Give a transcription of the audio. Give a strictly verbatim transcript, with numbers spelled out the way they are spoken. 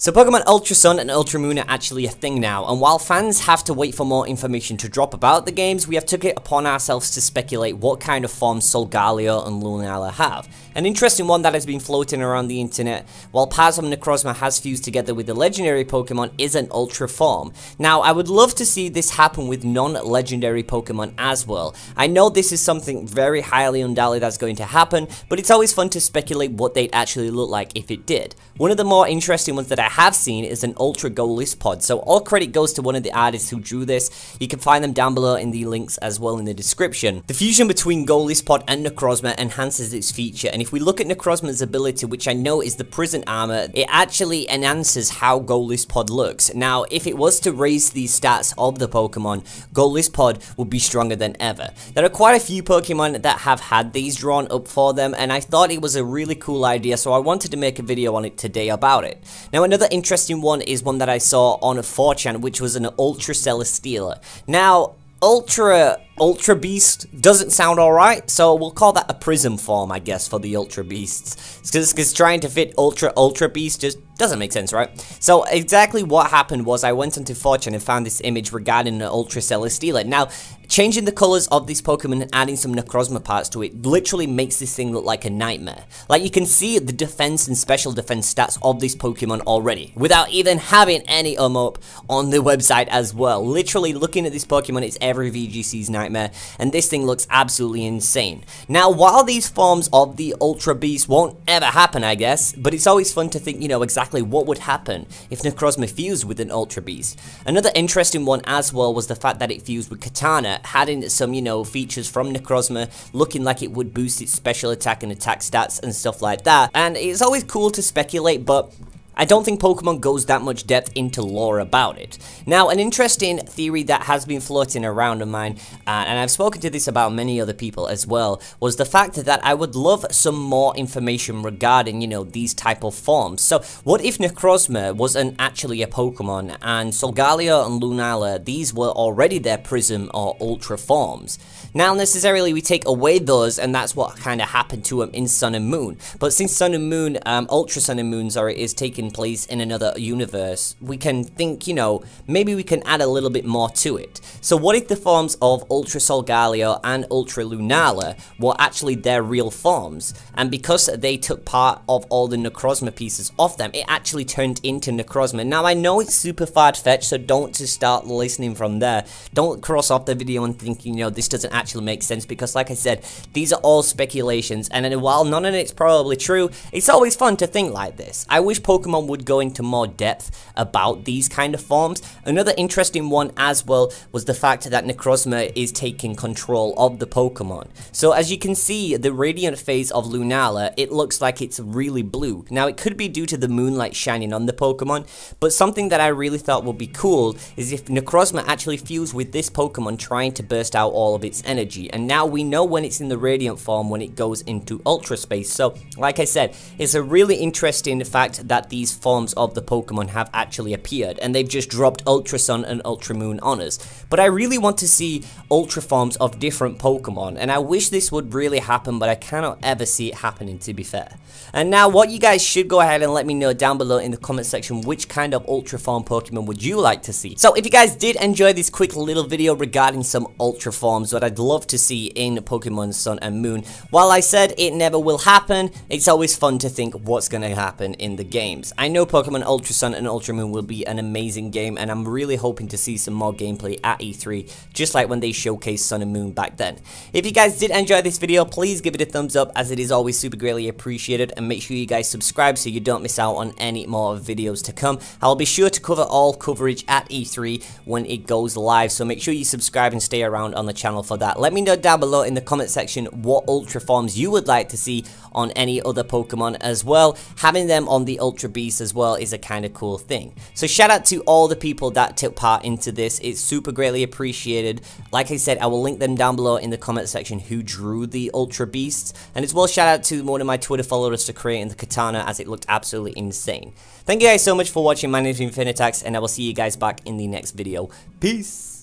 So Pokemon Ultra Sun and Ultra Moon are actually a thing now, and while fans have to wait for more information to drop about the games, we have took it upon ourselves to speculate what kind of form Solgaleo and Lunala have. An interesting one that has been floating around the internet, while Pazom Necrozma has fused together with the legendary Pokemon, is an Ultra form. Now, I would love to see this happen with non-legendary Pokemon as well. I know this is something very highly undoubtedly that's going to happen, but it's always fun to speculate what they'd actually look like if it did. One of the more interesting ones that I have seen is an Ultra Golisopod, so all credit goes to one of the artists who drew this. You can find them down below in the links as well in the description. The fusion between Golisopod and Necrozma enhances its feature, and if we look at Necrozma's ability, which I know is the prison armor, it actually enhances how Golisopod looks. Now, if it was to raise the stats of the Pokemon, Golisopod would be stronger than ever. There are quite a few Pokemon that have had these drawn up for them, and I thought it was a really cool idea, so I wanted to make a video on it today about it. Now, another Another interesting one is one that I saw on four chan, which was an Ultra Celesteela. Now, Ultra... Ultra Beast doesn't sound alright, so we'll call that a prism form, I guess, for the Ultra Beasts. Because trying to fit Ultra Ultra Beast just doesn't make sense, right? So exactly what happened was I went onto four chan and found this image regarding an Ultra Celesteela. Now, changing the colours of this Pokemon and adding some Necrozma parts to it literally makes this thing look like a nightmare. Like, you can see the defense and special defense stats of this Pokemon already, without even having any um up on the website as well. Literally, looking at this Pokemon, it's every V G C's nightmare. Nightmare, and this thing looks absolutely insane. Now, while these forms of the Ultra Beast won't ever happen, I guess, but it's always fun to think, you know, exactly what would happen if Necrozma fused with an Ultra Beast. Another interesting one as well was the fact that it fused with Katana, adding some, you know, features from Necrozma, looking like it would boost its special attack and attack stats and stuff like that. And it's always cool to speculate, but I don't think Pokemon goes that much depth into lore about it. Now, an interesting theory that has been floating around of mine, uh, and I've spoken to this about many other people as well, was the fact that I would love some more information regarding, you know, these type of forms. So, what if Necrozma wasn't actually a Pokemon, and Solgaleo and Lunala, these were already their Prism or Ultra forms? Now, necessarily, we take away those, and that's what kind of happened to them in Sun and Moon. But since Sun and Moon, um, Ultra Sun and Moon, sorry, is taken place in another universe, we can think, you know, maybe we can add a little bit more to it. So what if the forms of Ultra Solgaleo and Ultra Lunala were actually their real forms, and because they took part of all the Necrozma pieces off them, it actually turned into Necrozma? Now, I know it's super far-fetched, so don't just start listening from there. Don't cross off the video and think, you know, this doesn't actually make sense, because like I said, these are all speculations, and while none of it's probably true, it's always fun to think like this. I wish Pokemon would go into more depth about these kind of forms. Another interesting one as well was the fact that Necrozma is taking control of the Pokemon. So as you can see, the radiant phase of Lunala, it looks like it's really blue. Now, it could be due to the moonlight shining on the Pokemon, but something that I really thought would be cool is if Necrozma actually fused with this Pokemon, trying to burst out all of its energy. And now we know when it's in the radiant form, when it goes into Ultra Space. So like I said, it's a really interesting fact that these forms of the Pokemon have actually appeared, and they've just dropped Ultra Sun and Ultra Moon on us. But I really want to see Ultra forms of different Pokemon, and I wish this would really happen, but I cannot ever see it happening, to be fair. And now, what you guys should go ahead and let me know down below in the comment section, which kind of Ultra form Pokemon would you like to see? So if you guys did enjoy this quick little video regarding some Ultra forms that I'd love to see in Pokemon Sun and Moon, while I said it never will happen, it's always fun to think what's going to happen in the games. I know Pokemon Ultra Sun and Ultra Moon will be an amazing game, and I'm really hoping to see some more gameplay at E three, just like when they showcased Sun and Moon back then. If you guys did enjoy this video, please give it a thumbs up, as it is always super greatly appreciated, and make sure you guys subscribe so you don't miss out on any more videos to come. I'll be sure to cover all coverage at E three when it goes live, so make sure you subscribe and stay around on the channel for that. Let me know down below in the comment section what Ultra forms you would like to see on any other Pokemon as well. Having them on the Ultra Beast as well is a kind of cool thing. So shout out to all the people that took part into this. It's super greatly appreciated. Like I said, I will link them down below in the comment section who drew the Ultra Beasts. And as well, shout out to one of my Twitter followers for creating the Katana, as it looked absolutely insane. Thank you guys so much for watching. My name is Infinitax, and I will see you guys back in the next video. Peace!